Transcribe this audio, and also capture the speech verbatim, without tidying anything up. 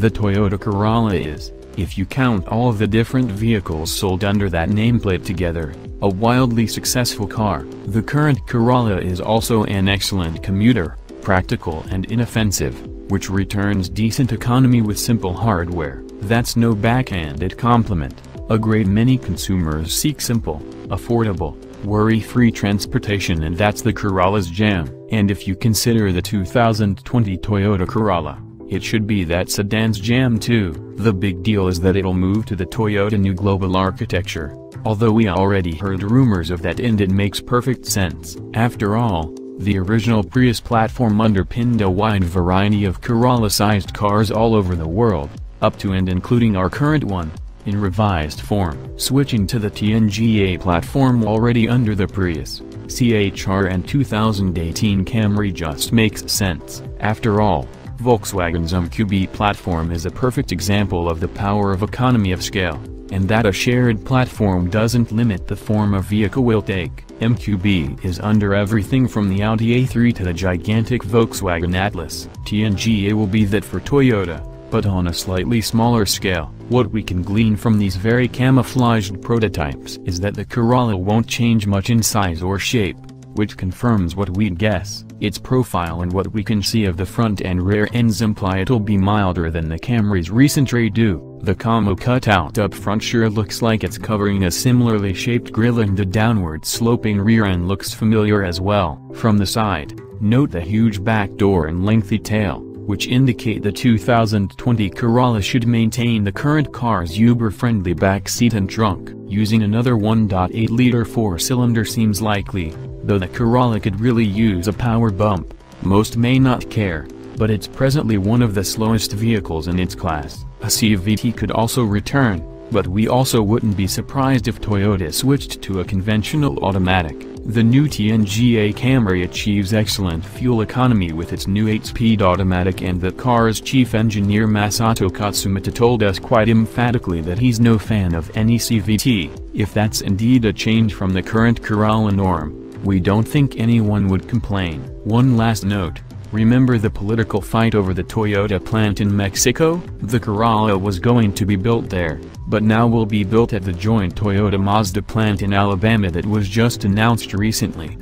The Toyota Corolla is, if you count all the different vehicles sold under that nameplate together, a wildly successful car. The current Corolla is also an excellent commuter, practical and inoffensive, which returns decent economy with simple hardware. That's no backhanded compliment. A great many consumers seek simple, affordable, worry-free transportation, and that's the Corolla's jam. And if you consider the two thousand twenty Toyota Corolla, it should be that sedan's jam too. The big deal is that it'll move to the Toyota new global architecture, although we already heard rumors of that, and it makes perfect sense. After all, the original Prius platform underpinned a wide variety of Corolla-sized cars all over the world, up to and including our current one, in revised form. Switching to the T N G A platform already under the Prius, C H R and two thousand eighteen Camry just makes sense. After all, Volkswagen's M Q B platform is a perfect example of the power of economy of scale, and that a shared platform doesn't limit the form a vehicle will take. M Q B is under everything from the Audi A three to the gigantic Volkswagen Atlas. T N G A will be that for Toyota, but on a slightly smaller scale. What we can glean from these very camouflaged prototypes is that the Corolla won't change much in size or shape, which confirms what we'd guess. Its profile and what we can see of the front and rear ends imply it'll be milder than the Camry's recent redo. The combo cutout up front sure looks like it's covering a similarly shaped grille, and the downward sloping rear end looks familiar as well. From the side, note the huge back door and lengthy tail, which indicate the two thousand twenty Corolla should maintain the current car's uber-friendly back seat and trunk. Using another one point eight liter four-cylinder seems likely, though the Corolla could really use a power bump. Most may not care, but it's presently one of the slowest vehicles in its class. A C V T could also return, but we also wouldn't be surprised if Toyota switched to a conventional automatic. The new T N G A Camry achieves excellent fuel economy with its new eight-speed automatic, and the car's chief engineer Masato Katsumata told us quite emphatically that he's no fan of any C V T. If that's indeed a change from the current Corolla norm, we don't think anyone would complain. One last note. Remember the political fight over the Toyota plant in Mexico? The Corolla was going to be built there, but now will be built at the joint Toyota Mazda plant in Alabama that was just announced recently.